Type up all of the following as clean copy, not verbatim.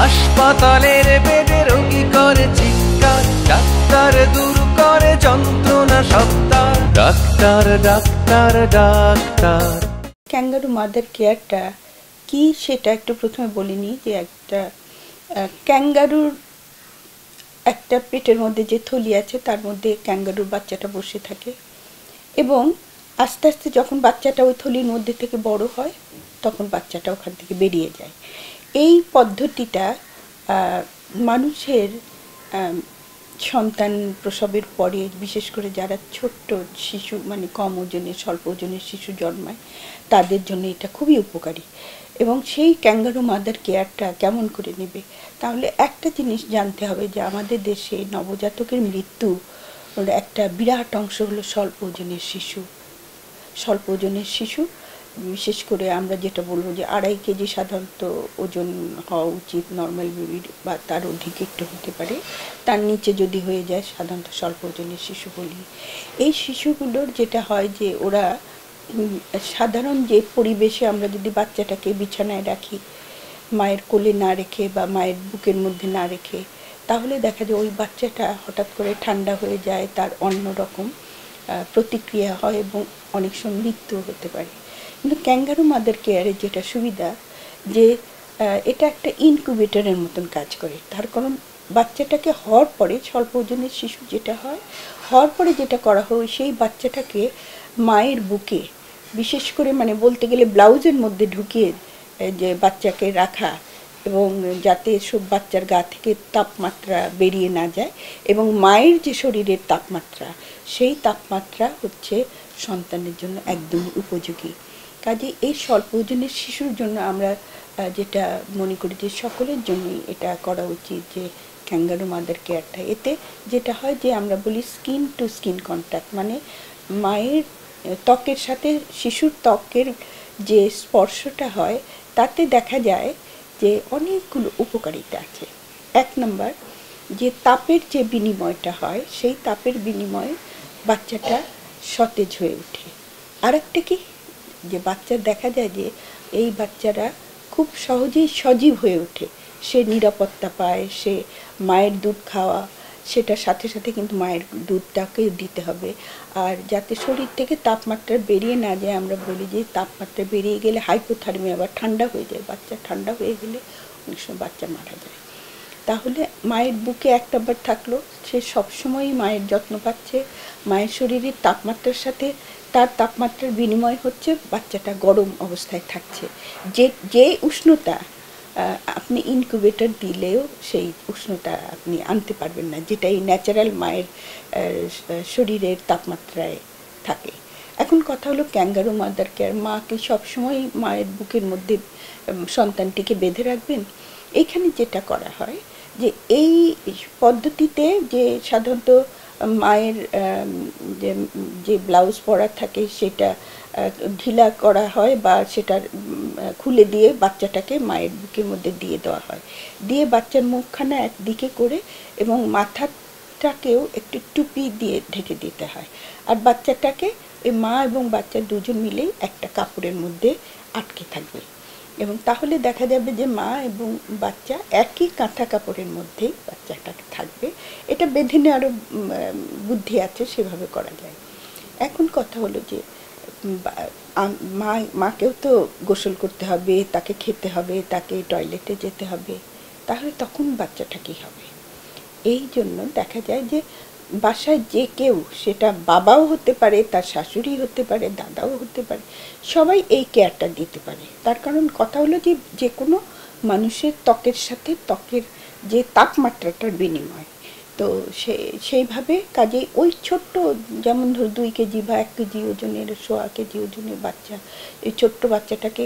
হাসপাতালের বেডে রোগী করে চিৎকার, ডাক্তার দূর করে যন্ত্রণা সত্তার, doctor doctor doctor. Kangaroo mother কেয়ারটা কি সেটা একটু প্রথমে বলিনি, যে একটা ক্যাঙ্গারুর একটা পেটের মধ্যে যে থলি আছে তার মধ্যে ক্যাঙ্গারুর বাচ্চাটা বসে থাকে, এবং আস্তে আস্তে যখন বাচ্চাটা ওই থলির মধ্যে থেকে বড় হয় তখন বাচ্চাটা ওখান থেকে বেরিয়ে যায়। এই পদ্ধতিটা মানুষের সন্তান প্রসবের পরে, বিশেষ করে যারা ছোট্ট শিশু মানে কম ওজনের স্বল্প ওজনের শিশু জন্মায় তাদের জন্য এটা খুবই উপকারী। এবং সেই ক্যাঙ্গারু মাদার কেয়ারটা কেমন করে নেবে, তাহলে একটা জিনিস জানতে হবে যে আমাদের দেশে নবজাতকের মৃত্যু একটা বিরাট অংশ হলো স্বল্প ওজনের শিশু। স্বল্প ওজনের শিশু বিশেষ করে আমরা যেটা বলবো যে 2.5 কেজি সাধারণত ওজন হওয়া উচিত নর্মাল বেবির, বা তার অধিক একটু হতে পারে, তার নিচে যদি হয়ে যায় সাধারণত স্বল্প ওজনের শিশু বলি। এই শিশুগুলোর যেটা হয় যে ওরা সাধারণ যে পরিবেশে আমরা যদি বাচ্চাটাকে বিছানায় রাখি, মায়ের কোলে না রেখে বা মায়ের বুকের মধ্যে না রেখে, তাহলে দেখা যায় ওই বাচ্চাটা হঠাৎ করে ঠান্ডা হয়ে যায়, তার অন্য রকম প্রতিক্রিয়া হয় এবং অনেক সময় মৃত্যুও হতে পারে। কিন্তু ক্যাঙ্গারু মাদার কেয়ারের যেটা সুবিধা যে এটা একটা ইনকিউবেটরের মতন কাজ করে, তার কারণ বাচ্চাটাকে হওয়ার পরে স্বল্প ওজনের শিশু যেটা হয় হওয়ার পরে যেটা করা হয় সেই বাচ্চাটাকে মায়ের বুকে বিশেষ করে মানে বলতে গেলে ব্লাউজের মধ্যে ঢুকিয়ে যে বাচ্চাকে রাখা, এবং যাতে সব বাচ্চার গা থেকে তাপমাত্রা বেরিয়ে না যায়, এবং মায়ের যে শরীরের তাপমাত্রা সেই তাপমাত্রা হচ্ছে সন্তানের জন্য একদমই উপযোগী। কাজে এই স্বল্প ওজনের শিশুর জন্য আমরা যেটা মনে করি যে সকলের জন্যই এটা করা উচিত যে ক্যাঙ্গারু মাদার কেয়ারটা। এতে যেটা হয় যে আমরা বলি স্কিন টু স্কিন কন্ট্যাক্ট, মানে মায়ের ত্বকের সাথে শিশুর ত্বকের যে স্পর্শটা হয় তাতে দেখা যায় যে অনেকগুলো উপকারিতা আছে। 1 নম্বর যে তাপের যে বিনিময়টা হয় সেই তাপের বিনিময়ে বাচ্চাটা সতেজ হয়ে ওঠে। আরেকটা কি যে বাচ্চা দেখা যায় যে এই বাচ্চারা খুব সহজেই সজীব হয়ে ওঠে, সে নিরাপত্তা পায়, সে মায়ের দুধ খাওয়া সেটার সাথে সাথে কিন্তু মায়ের দুধটাকে দিতে হবে। আর যাতে শরীর থেকে তাপমাত্রা বেরিয়ে না যায়, আমরা বলি যে তাপমাত্রা বেরিয়ে গেলে হাইপোথার্মিয়া বা ঠান্ডা হয়ে যায়, বাচ্চা ঠান্ডা হয়ে গেলে অনেক সময় বাচ্চা মারা যায়। তাহলে মায়ের বুকে 1 নম্বর থাকলো, সে সবসময়ই মায়ের যত্ন পাচ্ছে, মায়ের শরীরের তাপমাত্রার সাথে তার তাপমাত্রার বিনিময় হচ্ছে, বাচ্চাটা গরম অবস্থায় থাকছে, যে উষ্ণতা আপনি ইনকিউবেটর দিলেও সেই উষ্ণতা আপনি আনতে পারবেন না, যেটা এই ন্যাচারাল মায়ের শরীরের তাপমাত্রায় থাকে। এখন কথা হলো ক্যাঙ্গারু মাদার কেয়ার মাকে সবসময় মায়ের বুকের মধ্যে সন্তানটিকে বেঁধে রাখবেন। এখানে যেটা করা হয় যে এই পদ্ধতিতে যে সাধারণত মায়ের যে ব্লাউজ পরা থাকে সেটা ঢিলা করা হয় বা সেটা খুলে দিয়ে বাচ্চাটাকে মায়ের বুকের মধ্যে দিয়ে দেওয়া হয়, দিয়ে বাচ্চার মুখখানা একদিকে করে এবং মাথাটাকেও একটু টুপি দিয়ে ঢেকে দিতে হয়, আর বাচ্চাটাকে এই মা এবং বাচ্চা দুজন মিলেই একটা কাপড়ের মধ্যে আটকে থাকবে, এবং তাহলে দেখা যাবে যে মা এবং বাচ্চা একই কাঁথা কাপড়ের মধ্যেই বাচ্চাটাকে থাকবে। এটা বেঁধে নেওয়ারও বুদ্ধি আছে, সেভাবে করা যায়। এখন কথা হলো যে মাকেও তো গোসল করতে হবে, তাকে খেতে হবে, তাকে টয়লেটে যেতে হবে, তাহলে তখন বাচ্চাটা কী হবে? এই জন্য দেখা যায় যে বাসায় যে কেউ, সেটা বাবাও হতে পারে, তার শাশুড়ি হতে পারে, দাদাও হতে পারে, সবাই এই কেয়ারটা দিতে পারে। তার কারণ কথা হলো যে যে কোনো মানুষের ত্বকের সাথে ত্বকের যে তাপমাত্রাটার বিনিময়, তো সেইভাবে কাজে ওই ছোট্ট যেমন ধর 2 কেজি বা 1 কেজি ওজনের 1.25 কেজি ওজনের বাচ্চা, এই ছোট্ট বাচ্চাটাকে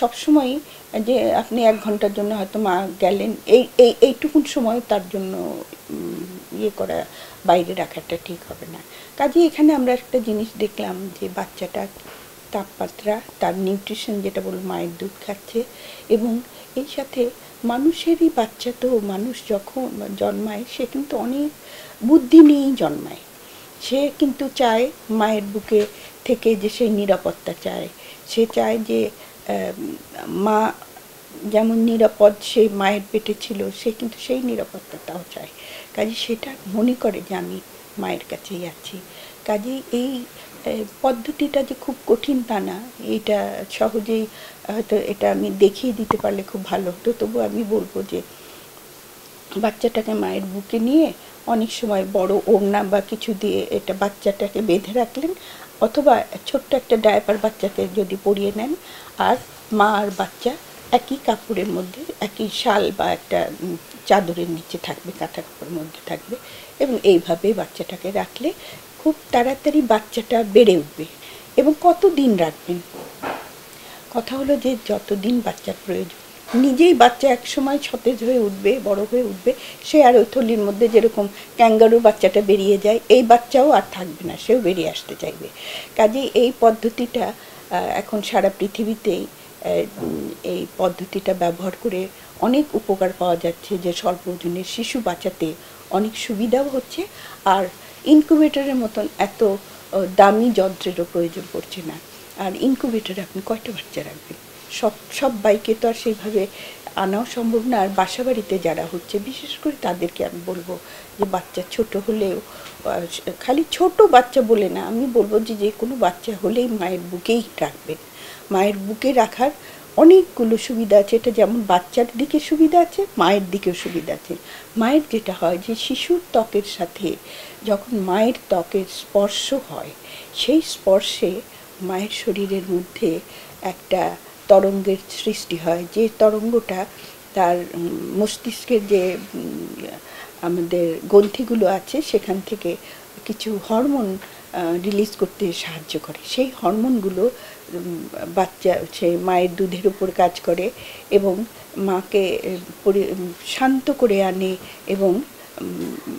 সবসময়ই যে আপনি 1 ঘন্টার জন্য হয়তো মা গেলেন, এইটুকুন সময় তার জন্য ইয়ে করা, বাইরে রাখাটা ঠিক হবে না। কাজে এখানে আমরা একটা জিনিস দেখলাম যে বাচ্চাটা তাপমাত্রা, তার নিউট্রিশন যেটা বলল মায়ের দুধ খাচ্ছে, এবং এর সাথে মানুষেরই বাচ্চা তো মানুষ যখন জন্মায় সে কিন্তু অনেক বুদ্ধি নিয়েই জন্মায়, সে কিন্তু চায় মায়ের বুকে থেকে যে সেই নিরাপত্তা চায়, সে চায় যে মা যেমন নিরাপদ সেই মায়ের পেটে ছিল, সে কিন্তু সেই নিরাপত্তাটাও চায়। কাজে সেটা মনে করে যে আমি মায়ের কাছেই আছি। কাজে এই পদ্ধতিটা যে খুব কঠিন তা না, এটা সহজেই হয়তো এটা আমি দেখিয়ে দিতে পারলে খুব ভালো হতো। তবু আমি বলবো যে বাচ্চাটাকে মায়ের বুকে নিয়ে অনেক সময় বড় ওড়না বা কিছু দিয়ে এটা বাচ্চাটাকে বেঁধে রাখলেন, অথবা ছোট্ট একটা ডায়াপার বাচ্চাকে যদি পরিয়ে নেন, আর মা আর বাচ্চা একই কাপড়ের মধ্যে, একই শাল বা একটা চাদরের নিচে থাকবে, কাঁথা কাপড়ের মধ্যে থাকবে, এবং এইভাবে বাচ্চাটাকে রাখলে খুব তাড়াতাড়ি বাচ্চাটা বেড়ে উঠবে। এবং কত দিন রাখবেন, কথা হলো যে যতদিন বাচ্চার প্রয়োজন। নিজেই বাচ্চা একসময় সতেজ হয়ে উঠবে, বড় হয়ে উঠবে, সে আর ওই থলির মধ্যে যেরকম ক্যাঙ্গারু বাচ্চাটা বেরিয়ে যায়, এই বাচ্চাও আর থাকবে না, সেও বেরিয়ে আসতে চাইবে। কাজেই এই পদ্ধতিটা এখন সারা পৃথিবীতেই এই পদ্ধতিটা ব্যবহার করে অনেক উপকার পাওয়া যাচ্ছে, যে স্বল্প ওজনের শিশু বাঁচাতে অনেক সুবিধাও হচ্ছে, আর ইনকিউবেটরের মতন এত দামি যন্ত্রেরও প্রয়োজন পড়ছে না। আর ইনকিউবেটরে আপনি কয়টা বাচ্চা রাখবেন, সবাইকে তো আর সেইভাবে আনাও সম্ভব না। আর বাসা বাড়িতে যারা হচ্ছে, বিশেষ করে তাদেরকে আমি বলবো যে বাচ্চা ছোট হলেও, খালি ছোট বাচ্চা বলে না, আমি বলবো যে যে কোনো বাচ্চা হলেই মায়ের বুকেই রাখবেন। মায়ের বুকে রাখার অনেকগুলো সুবিধা আছে, এটা যেমন বাচ্চার দিকে সুবিধা আছে, মায়ের দিকেও সুবিধা আছে। মায়ের যেটা হয় যে শিশুর ত্বকের সাথে যখন মায়ের ত্বকের স্পর্শ হয়, সেই স্পর্শে মায়ের শরীরের মধ্যে একটা তরঙ্গের সৃষ্টি হয়, যে তরঙ্গটা তার মস্তিষ্কের যে আমাদের গ্রন্থিগুলো আছে সেখান থেকে কিছু হরমোন রিলিজ করতে সাহায্য করে। সেই হরমোনগুলো বাচ্চা সে মায়ের দুধের উপর কাজ করে এবং মাকে শান্ত করে আনে এবং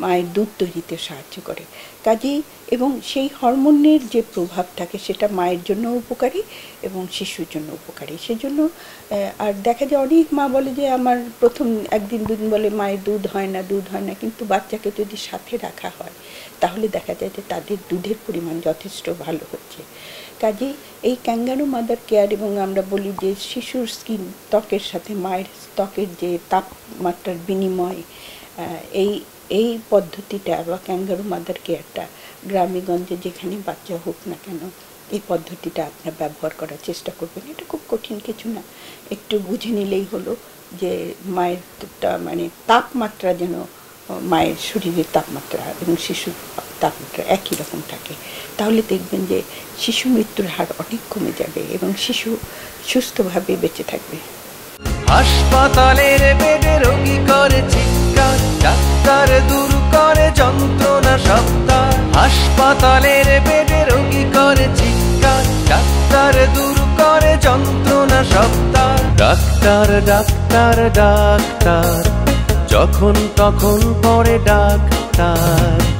মায়ের দুধ তৈরিতে সাহায্য করে। কাজেই এবং সেই হরমোনের যে প্রভাব থাকে সেটা মায়ের জন্য উপকারী এবং শিশুর জন্য উপকারী। সেজন্য আর দেখা যায় অনেক মা বলে যে আমার প্রথম একদিন দুদিন বলে মায়ের দুধ হয় না, দুধ হয় না, কিন্তু বাচ্চাকে যদি সাথে রাখা হয় তাহলে দেখা যায় যে তাদের দুধের পরিমাণ যথেষ্ট ভালো হচ্ছে। কাজেই এই ক্যাঙ্গারু মাদার কেয়ার, এবং আমরা বলি যে শিশুর স্কিন ত্বকের সাথে মায়ের ত্বকের যে তাপমাত্রার বিনিময়, এই পদ্ধতিটা বা ক্যাঙ্গারু মাদার কেয়ারটা গ্রামেগঞ্জে যেখানে বাচ্চা হোক না কেন, এই পদ্ধতিটা আপনারা ব্যবহার করার চেষ্টা করবেন। এটা খুব কঠিন কিছু না, একটু বুঝে নিলেই হলো যে মায়েরটা মানে তাপমাত্রা যেন মায়ের শরীরের তাপমাত্রা এবং শিশুর তাপমাত্রা একই রকম থাকে, তাহলে দেখবেন যে শিশু মৃত্যুর হার অনেক কমে যাবে এবং শিশু সুস্থভাবে বেঁচে থাকবে। হাসপাতালের বেডে রোগী করে চিৎকার, ডাক্তার দূর করে যন্ত্রণা সপ্তাহ। হাসপাতালের বেডে রোগী করে চিৎকার, ডাক্তার দূর করে যন্ত্রণা সপ্তাহ। ডাক্তার ডাক্তার ডাক্তার, যখন তখন পড়ে ডাক্তার।